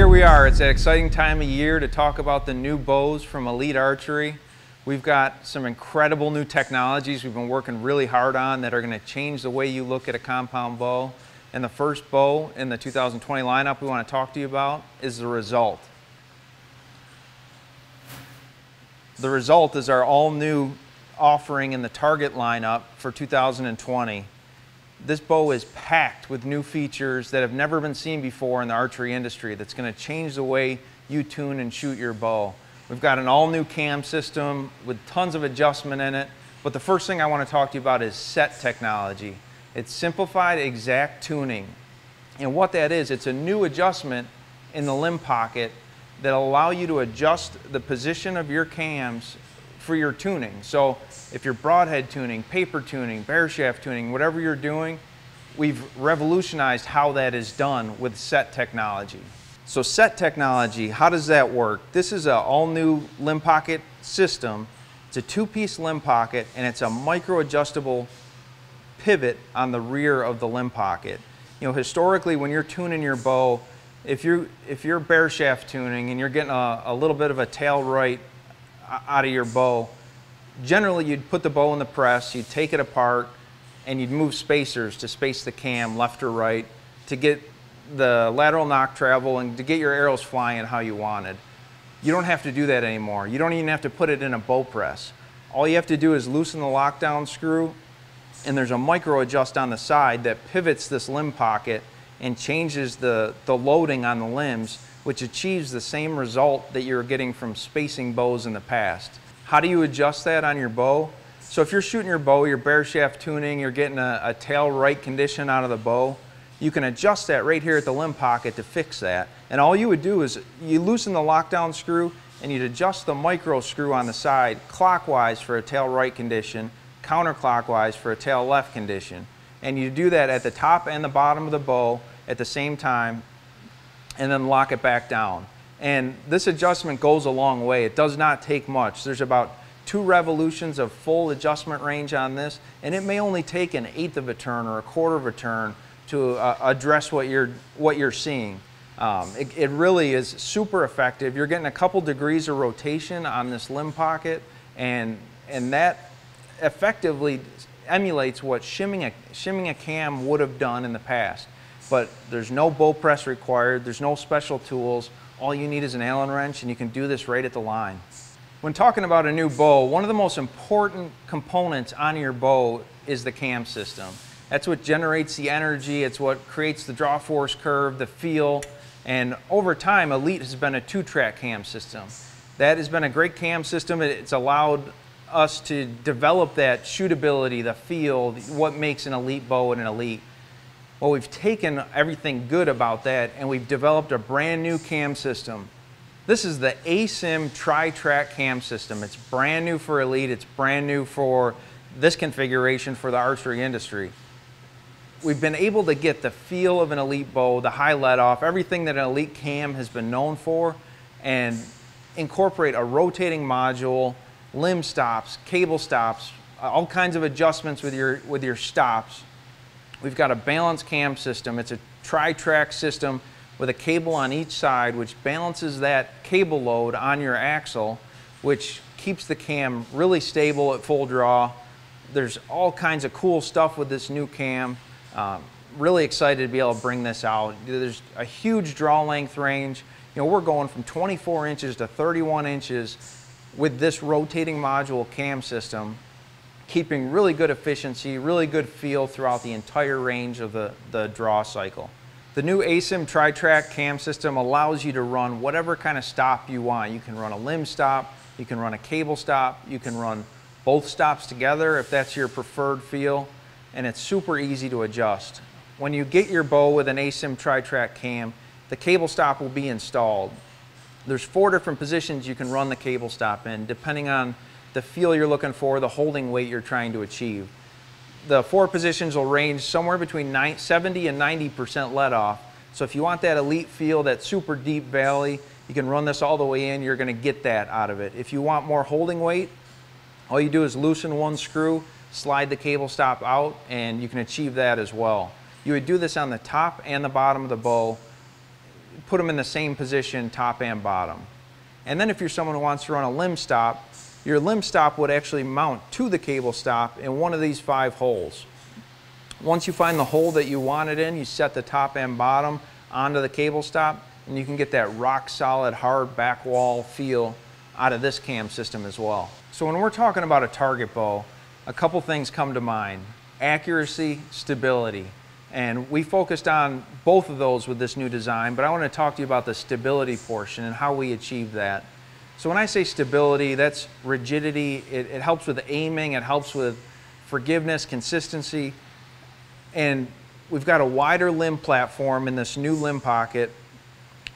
Here we are. It's an exciting time of year to talk about the new bows from Elite Archery. We've got some incredible new technologies we've been working really hard on that are going to change the way you look at a compound bow. And the first bow in the 2020 lineup we want to talk to you about is the Result. The Result is our all-new offering in the target lineup for 2020. This bow is packed with new features that have never been seen before in the archery industry that's going to change the way you tune and shoot your bow. We've got an all-new cam system with tons of adjustment in it, but the first thing I want to talk to you about is S.E.T. technology. It's simplified exact tuning. And what that is, it's a new adjustment in the limb pocket that allow you to adjust the position of your cams for your tuning. So if you're broadhead tuning, paper tuning, bear shaft tuning, whatever you're doing, we've revolutionized how that is done with S.E.T. technology. So S.E.T. technology, how does that work? This is an all-new limb pocket system. It's a two-piece limb pocket, and it's a micro-adjustable pivot on the rear of the limb pocket. You know, historically, when you're tuning your bow, if you're bear shaft tuning and you're getting a little bit of a tail right out of your bow, generally you'd put the bow in the press, you'd take it apart, and you'd move spacers to space the cam left or right to get the lateral knock travel and to get your arrows flying how you wanted. You don't have to do that anymore. You don't even have to put it in a bow press. All you have to do is loosen the lockdown screw, and there's a micro adjust on the side that pivots this limb pocket and changes the loading on the limbs, which achieves the same result that you're getting from spacing bows in the past. How do you adjust that on your bow? So if you're shooting your bow, you're bear shaft tuning, you're getting a tail right condition out of the bow, you can adjust that right here at the limb pocket to fix that. And all you would do is you loosen the lockdown screw and you'd adjust the micro screw on the side clockwise for a tail right condition, counterclockwise for a tail left condition. And you do that at the top and the bottom of the bow at the same time, and then lock it back down. And this adjustment goes a long way. It does not take much. There's about 2 revolutions of full adjustment range on this, and it may only take an 1/8 of a turn or a 1/4 of a turn to address what you're seeing. It really is super effective. You're getting a couple degrees of rotation on this limb pocket, and that effectively emulates what shimming a cam would have done in the past. But there's no bow press required, there's no special tools. All you need is an Allen wrench, and you can do this right at the line. When talking about a new bow, one of the most important components on your bow is the cam system. That's what generates the energy, it's what creates the draw force curve, the feel, and over time, Elite has been a 2-track cam system. That has been a great cam system. It's allowed us to develop that shootability, the feel, what makes an Elite bow and an Elite. Well, we've taken everything good about that and we've developed a brand new cam system. This is the ASYM Tri-Track Cam System. It's brand new for Elite. It's brand new for this configuration for the archery industry. We've been able to get the feel of an Elite bow, the high let off, everything that an Elite cam has been known for, and incorporate a rotating module, limb stops, cable stops, all kinds of adjustments with your stops. We've got a balanced cam system. It's a tri-track system with a cable on each side, which balances that cable load on your axle, which keeps the cam really stable at full draw. There's all kinds of cool stuff with this new cam. Really excited to be able to bring this out. There's a huge draw length range. You know, we're going from 24 inches to 31 inches with this rotating module cam system, keeping really good efficiency, really good feel throughout the entire range of the draw cycle. The new ASYM Tri-Track Cam System allows you to run whatever kind of stop you want. You can run a limb stop, you can run a cable stop, you can run both stops together if that's your preferred feel, and it's super easy to adjust. When you get your bow with an ASYM Tri-Track Cam, the cable stop will be installed. There's 4 different positions you can run the cable stop in, depending on the feel you're looking for, the holding weight you're trying to achieve. The 4 positions will range somewhere between 70 and 90% let off. So if you want that Elite feel, that super deep valley, you can run this all the way in, you're gonna get that out of it. If you want more holding weight, all you do is loosen one screw, slide the cable stop out, and you can achieve that as well. You would do this on the top and the bottom of the bow. put them in the same position, top and bottom. And then if you're someone who wants to run a limb stop, your limb stop would actually mount to the cable stop in one of these 5 holes. Once you find the hole that you want it in, you set the top and bottom onto the cable stop, and you can get that rock solid, hard back wall feel out of this cam system as well. So when we're talking about a target bow, a couple things come to mind: accuracy, stability. And we focused on both of those with this new design, but I want to talk to you about the stability portion and how we achieve that. So when I say stability, that's rigidity. It helps with aiming, it helps with forgiveness, consistency. And we've got a wider limb platform in this new limb pocket.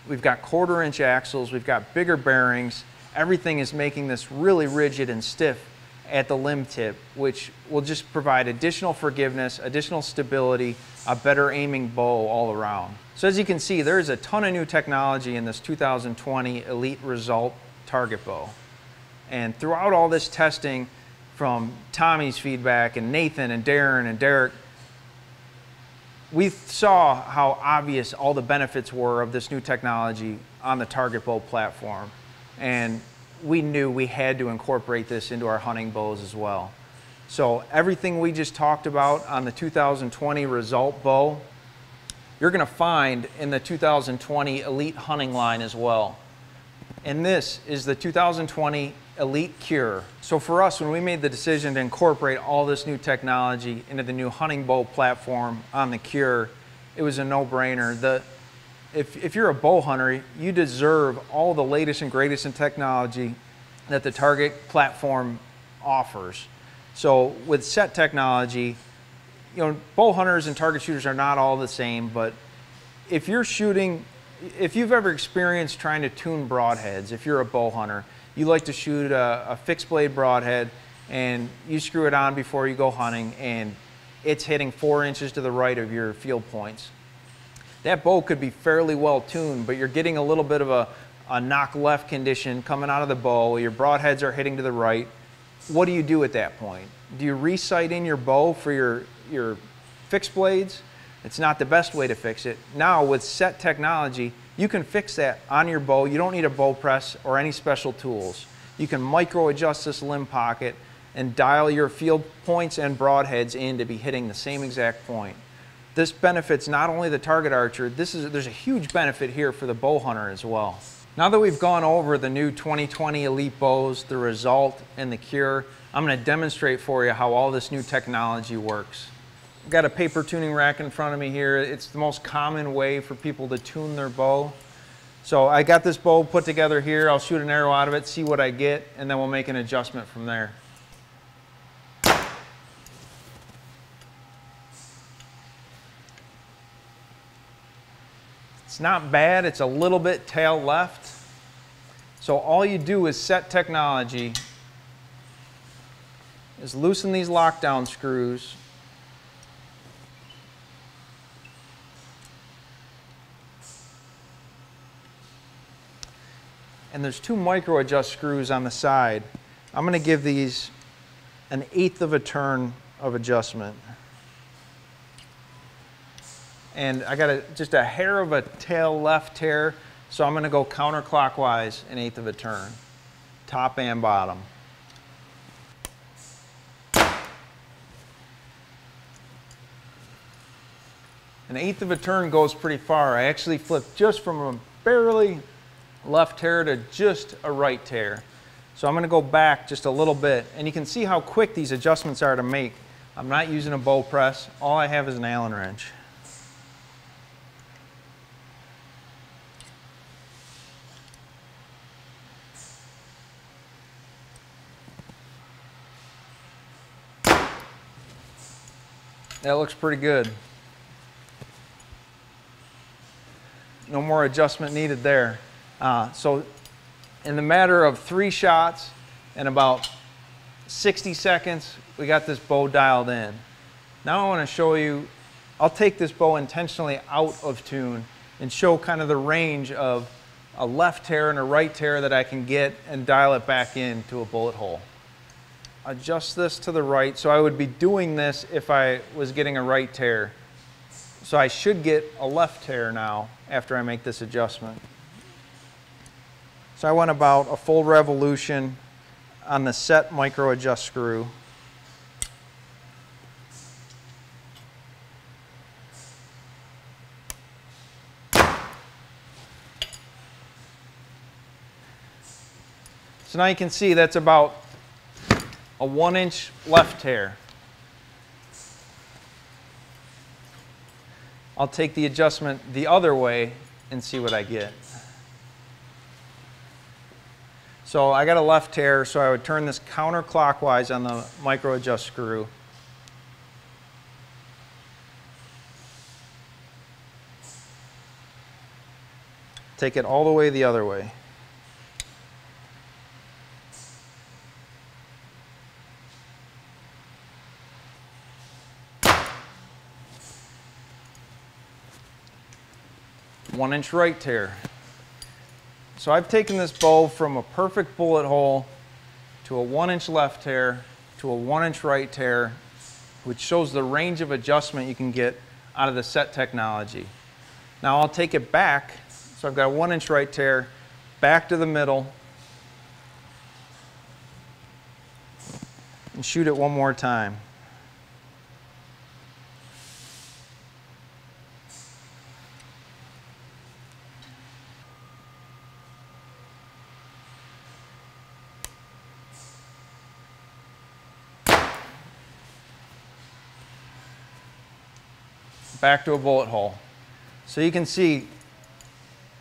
We've got 1/4-inch axles, we've got bigger bearings. Everything is making this really rigid and stiff at the limb tip, which will just provide additional forgiveness, additional stability, a better aiming bow all around. So as you can see, there is a ton of new technology in this 2020 Elite Result target bow. And throughout all this testing, from Tommy's feedback and Nathan and Darren and Derek, we saw how obvious all the benefits were of this new technology on the target bow platform. And we knew we had to incorporate this into our hunting bows as well. So everything we just talked about on the 2020 Result bow, you're going to find in the 2020 Elite hunting line as well. And this is the 2020 Elite Cure. So for us, when we made the decision to incorporate all this new technology into the new hunting bow platform on the Cure, it was a no-brainer. If you're a bow hunter, you deserve all the latest and greatest in technology that the target platform offers. So with S.E.T. technology, you know, bow hunters and target shooters are not all the same, but if you're shooting, if you've ever experienced trying to tune broadheads, if you're a bow hunter, you like to shoot a fixed blade broadhead and you screw it on before you go hunting and it's hitting 4 inches to the right of your field points. That bow could be fairly well tuned, but you're getting a little bit of a knock left condition coming out of the bow. Your broadheads are hitting to the right. What do you do at that point? Do you resight in your bow for your fixed blades? It's not the best way to fix it. Now with S.E.T. technology, you can fix that on your bow. You don't need a bow press or any special tools. You can micro adjust this limb pocket and dial your field points and broadheads in to be hitting the same exact point. This benefits not only the target archer, there's a huge benefit here for the bow hunter as well. Now that we've gone over the new 2020 Elite bows, the Result, and the Cure, I'm going to demonstrate for you how all this new technology works. I've got a paper tuning rack in front of me here. It's the most common way for people to tune their bow. So I got this bow put together here. I'll shoot an arrow out of it, see what I get, and then we'll make an adjustment from there. It's not bad, it's a little bit tail left. So all you do is S.E.T. technology is loosen these lockdown screws. And there's 2 micro adjust screws on the side. I'm gonna give these an 1/8 of a turn of adjustment. And I got just a hair of a tail left tear, so I'm going to go counterclockwise an 1/8 of a turn, top and bottom. An 1/8 of a turn goes pretty far. I actually flipped just from a barely left tear to just a right tear. So I'm going to go back just a little bit, and you can see how quick these adjustments are to make. I'm not using a bow press. All I have is an Allen wrench. That looks pretty good. No more adjustment needed there. So in the matter of 3 shots and about 60 seconds, we got this bow dialed in. Now I want to show you, I'll take this bow intentionally out of tune and show kind of the range of a left tear and a right tear that I can get and dial it back into a bullet hole. Adjust this to the right, so I would be doing this if I was getting a right tear. So I should get a left tear now after I make this adjustment. So I went about a full revolution on the set micro adjust screw. So now you can see that's about a 1-inch left tear. I'll take the adjustment the other way and see what I get. So I got a left tear, so I would turn this counterclockwise on the micro adjust screw. Take it all the way the other way. One-inch right tear. So I've taken this bow from a perfect bullet hole to a 1-inch left tear to a 1-inch right tear, which shows the range of adjustment you can get out of the SET technology. Now I'll take it back, so I've got a 1-inch right tear, back to the middle, and shoot it one more time. Back to a bullet hole. So you can see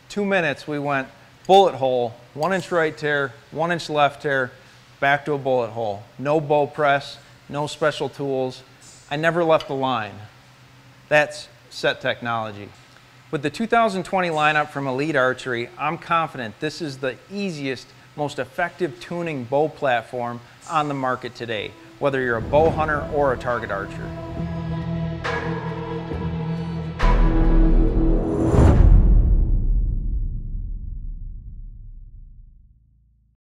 2 minutes we went bullet hole, 1-inch right tear, 1-inch left tear, back to a bullet hole. No bow press, no special tools. I never left the line. That's SET technology. With the 2020 lineup from Elite Archery, I'm confident this is the easiest, most effective tuning bow platform on the market today, whether you're a bow hunter or a target archer.